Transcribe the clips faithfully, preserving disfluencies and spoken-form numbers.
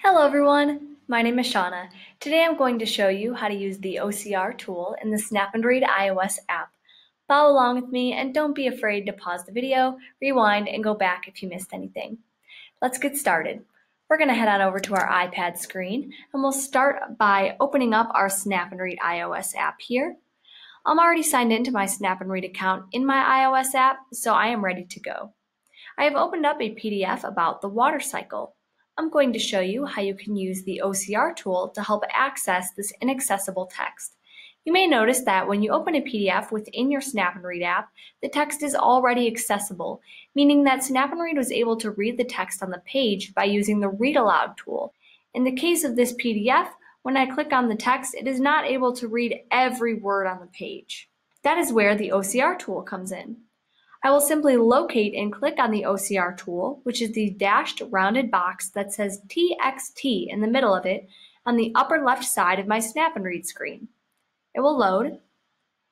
Hello everyone, my name is Shauna. Today I'm going to show you how to use the O C R tool in the Snap and Read iOS app. Follow along with me and don't be afraid to pause the video, rewind, and go back if you missed anything. Let's get started. We're going to head on over to our iPad screen and we'll start by opening up our Snap and Read iOS app here. I'm already signed into my Snap and Read account in my iOS app, so I am ready to go. I have opened up a P D F about the water cycle. I'm going to show you how you can use the O C R tool to help access this inaccessible text. You may notice that when you open a P D F within your Snap and Read app, the text is already accessible, meaning that Snap and Read was able to read the text on the page by using the Read Aloud tool. In the case of this P D F, when I click on the text, it is not able to read every word on the page. That is where the O C R tool comes in. I will simply locate and click on the O C R tool, which is the dashed rounded box that says T X T in the middle of it on the upper left side of my Snap and Read screen. It will load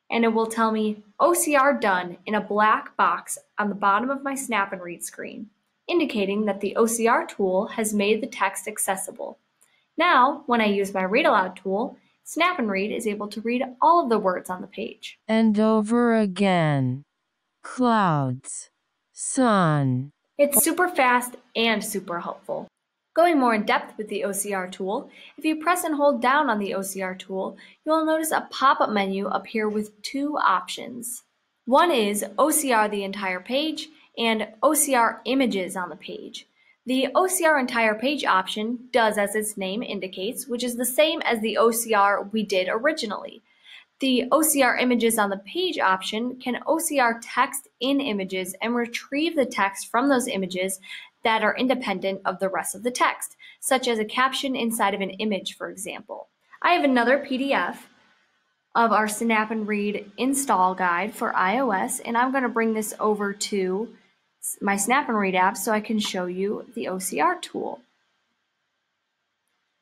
and it will tell me O C R done in a black box on the bottom of my Snap and Read screen, indicating that the O C R tool has made the text accessible. Now, when I use my Read Aloud tool, Snap and Read is able to read all of the words on the page. And over again. Clouds, sun. It's super fast and super helpful. Going more in depth with the O C R tool, if you press and hold down on the O C R tool, you will notice a pop-up menu appear with two options. One is O C R the entire page and O C R images on the page. The O C R entire page option does as its name indicates, which is the same as the O C R we did originally. The O C R images on the page option can O C R text in images and retrieve the text from those images that are independent of the rest of the text, such as a caption inside of an image, for example. I have another P D F of our Snap and Read install guide for iOS, and I'm going to bring this over to my Snap and Read app so I can show you the O C R tool.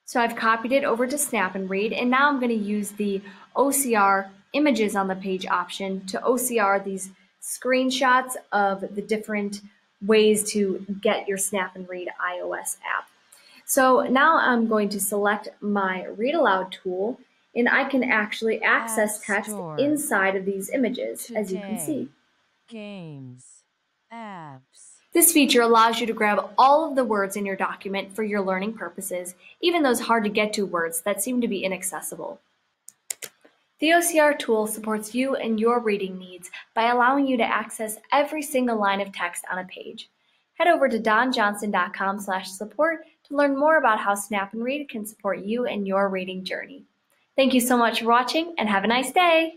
So I've copied it over to Snap and Read, and now I'm going to use the O C R images on the page option to O C R these screenshots of the different ways to get your Snap and Read iOS app. So now I'm going to select my Read Aloud tool, and I can actually access text inside of these images, as you can see. Games, apps. This feature allows you to grab all of the words in your document for your learning purposes, even those hard to get to words that seem to be inaccessible. The O C R tool supports you and your reading needs by allowing you to access every single line of text on a page. Head over to don johnson dot com slash support to learn more about how Snap and Read can support you and your reading journey. Thank you so much for watching and have a nice day.